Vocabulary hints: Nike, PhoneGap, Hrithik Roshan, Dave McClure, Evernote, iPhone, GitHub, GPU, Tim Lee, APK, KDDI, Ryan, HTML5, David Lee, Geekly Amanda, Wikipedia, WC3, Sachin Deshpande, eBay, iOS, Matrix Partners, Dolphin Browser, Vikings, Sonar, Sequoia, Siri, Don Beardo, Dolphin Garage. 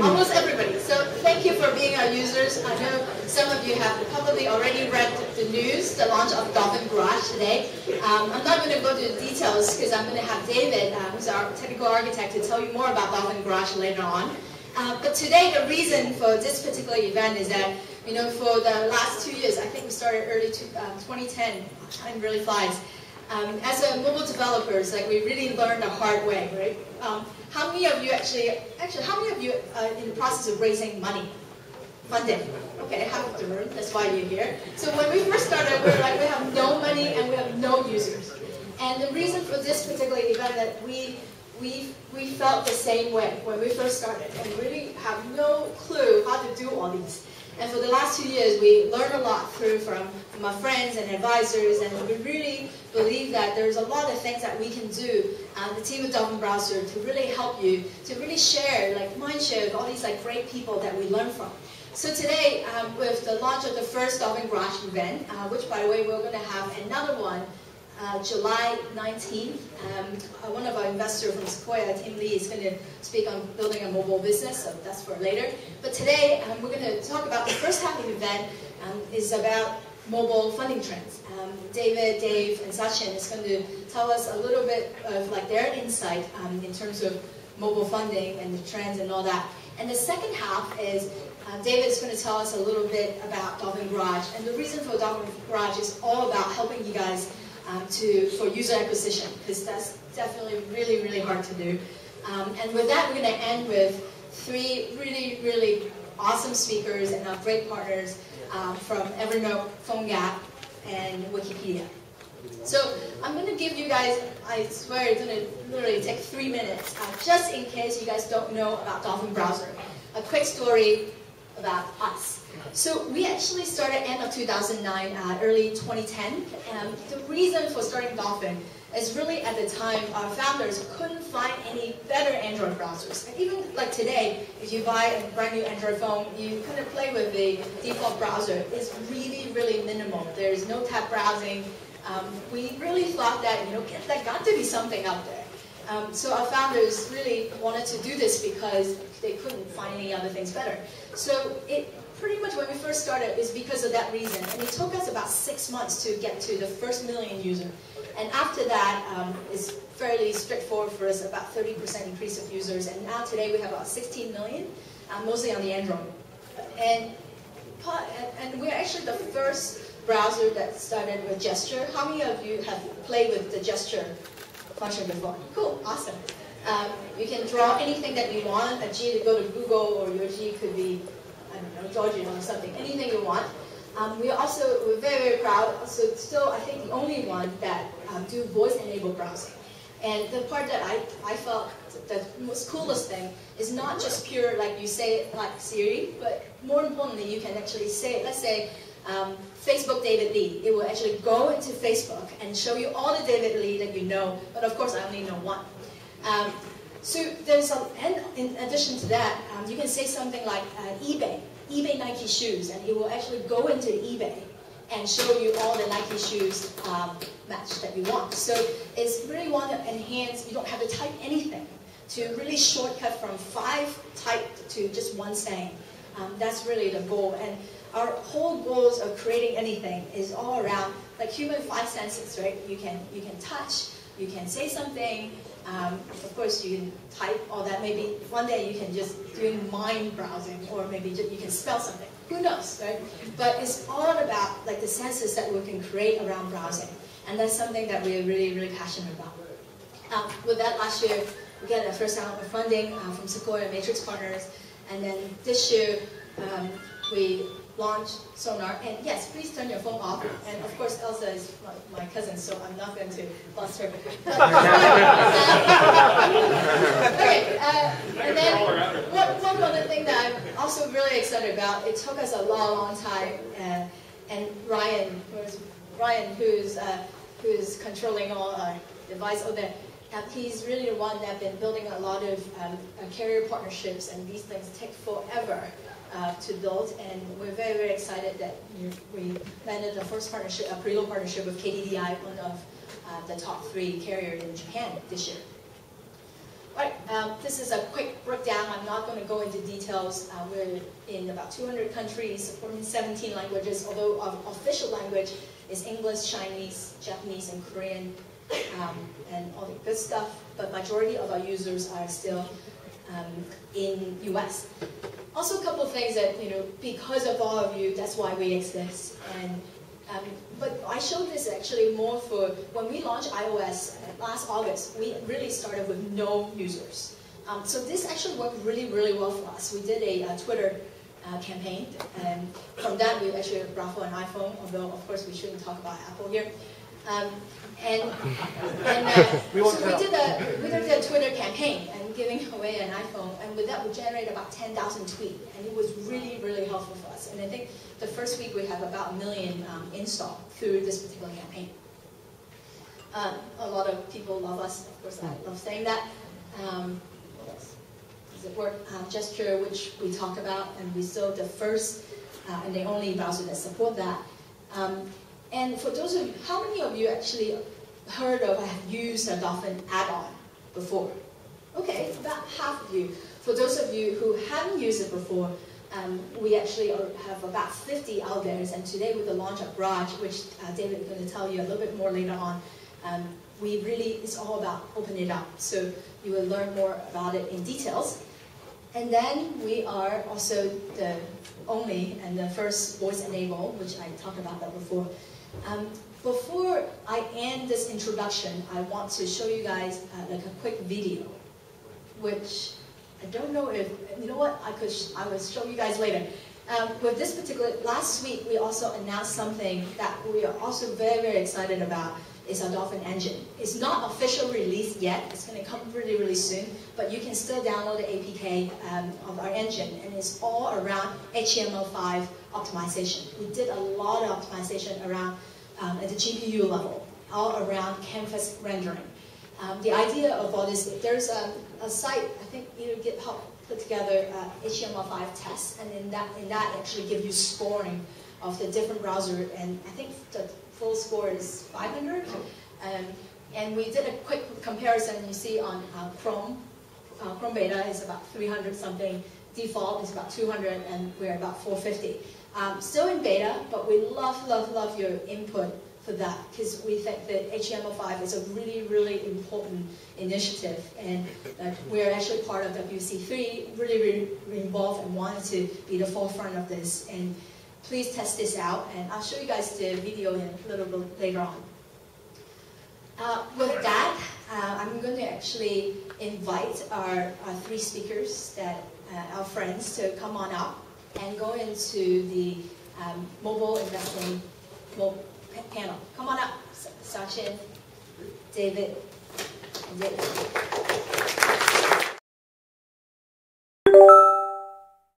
almost everybody. So thank you for being our users. I know some of you have probably already read the news, the launch of Dolphin Garage today. I'm not going to go to the details because I'm going to have David, who's our technical architect, to tell you more about Dolphin Garage later on. But today, the reason for this particular event is that, you know, for the last 2 years, I think we started early 2010, time really flies. As a mobile developers, like, we really learned the hard way, right? How many of you actually, how many of you are in the process of raising money? Funding. Okay, half of the room, that's why you're here. So when we first started, we were like, we have no money and we have no users. And the reason for this particular event that we felt the same way when we first started, and really have no clue how to do all these. And for the last 2 years, we learned a lot through from our friends and advisors, and we really believe that there's a lot of things that we can do, the team at Dolphin Browser, to really help you, to really share, like, mind share with all these, like, great people that we learn from. So today, with the launch of the first Dolphin Garage event, which, by the way, we're going to have another one, July 19th, one of our investors from Sequoia, Tim Lee, is going to speak on building a mobile business, so that's for later. But today, we're going to talk about the first half of the event, is about mobile funding trends. David, Dave, and Sachin is going to tell us a little bit of, like, their insight in terms of mobile funding and the trends and all that. And the second half is, David's going to tell us a little bit about Dolphin Garage, and the reason for Dolphin Garage is all about helping you guys for user acquisition, because that's definitely really, really hard to do. And with that, we're going to end with three really, really awesome speakers and our great partners from Evernote, PhoneGap, and Wikipedia. So I'm going to give you guys, I swear it's going to literally take 3 minutes, just in case you guys don't know about Dolphin Browser. A quick story about us. So we actually started end of 2009, early 2010. The reason for starting Dolphin is really at the time our founders couldn't find any better Android browsers. And even like today, if you buy a brand new Android phone, you kind of play with the default browser. It's really, really minimal. There is no tab browsing. We really thought that, you know, there got to be something out there. So our founders really wanted to do this because they couldn't find any other things better. So it pretty much when we first started is because of that reason, and it took us about 6 months to get to the first million user. And after that, it's fairly straightforward for us, about 30% increase of users, and now today we have about 16 million, mostly on the Android. And we're actually the first browser that started with gesture. How many of you have played with the gesture function before? Cool, awesome. You can draw anything that you want. A G to go to Google, or your G could be, I don't know, Georgian or something, anything you want. We're very, very proud, also still, I think, the only one that do voice-enabled browsing. And the part that I felt the most coolest thing is not just pure, like, you say it like Siri, but more importantly, you can actually say, let's say, Facebook David Lee. It will actually go into Facebook and show you all the David Lee that you know, but of course, I only know one. So there's some, and in addition to that, you can say something like eBay Nike shoes, and it will actually go into eBay and show you all the Nike shoes match that you want. So it's really want to enhance, you don't have to type anything, to really shortcut from 5 typed to just one saying. That's really the goal. And our whole goals of creating anything is all around, like, human 5 senses, right? You can touch, you can say something, of course you can type all that. Maybe one day you can just do mind browsing, or maybe you can spell something. Who knows, right? But it's all about, like, the senses that we can create around browsing, and that's something that we're really, really passionate about. With that, last year we got the first round of funding from Sequoia and Matrix Partners, and then this year we launched Sonar. And yes, please turn your phone off. And of course, Elsa is my cousin, so I'm not going to bust her. Okay, and then one other thing that I'm also really excited about, it took us a long time, and Ryan, who's controlling all our device over there, he's really the one that's been building a lot of carrier partnerships, and these things take forever to build, and we're very, very excited that we landed the first partnership, a preload partnership with KDDI, one of the top 3 carriers in Japan this year. All right, this is a quick breakdown. I'm not going to go into details. We're in about 200 countries, supporting 17 languages, although our official language is English, Chinese, Japanese, and Korean, and all the good stuff. But majority of our users are still in US. Also a couple of things that, because of all of you, that's why we exist. And, but I showed this actually more for when we launched iOS last August, we really started with no users. So this actually worked really, really well for us. We did a Twitter campaign, and from that we actually brought for an iPhone, although of course we shouldn't talk about Apple here. So we did a Twitter campaign and giving away an iPhone, and with that we generated about 10,000 tweets, and it was really, really helpful for us. And I think the first week we have about 1 million installed through this particular campaign. A lot of people love us, of course. I love saying that. What else? Does it work? Gesture, which we talk about, and we're still the first and the only browser that support that. And for those of you, how many of you actually heard of or have used a Dolphin add-on before? Okay, about half of you. For those of you who haven't used it before, we actually have about 50 out there, and today with the launch of Garage, which David is going to tell you a little bit more later on, we really, it's all about opening it up. So you will learn more about it in details. And then we are also the only and the first voice enable, which I talked about that before. Before I end this introduction, I want to show you guys like a quick video, which I don't know if, you know what, I will show you guys later. With this particular, last week we also announced something that we are also very, very excited about, is our Dolphin Engine. It's not official release yet, it's going to come really, really soon, but you can still download the APK of our engine, and it's all around HTML5 optimization. We did a lot of optimization around, at the GPU level, all around canvas rendering. The idea of all this, there's a site, I think GitHub put together HTML5 tests, and in that actually give you scoring of the different browser, and I think the full score is 500. And we did a quick comparison, you see on Chrome, Chrome beta is about 300 something, default is about 200, and we're about 450. Still in beta, but we love, love, love your input for that, because we think that HTML5 is a really, really important initiative, and we're actually part of WC3, really involved and wanted to be the forefront of this, and please test this out, and I'll show you guys the video in a little bit later on. With that, I'm going to actually invite our three speakers, our friends, to come on up and go into the mobile investing panel. Come on up, Sachin, David, and David.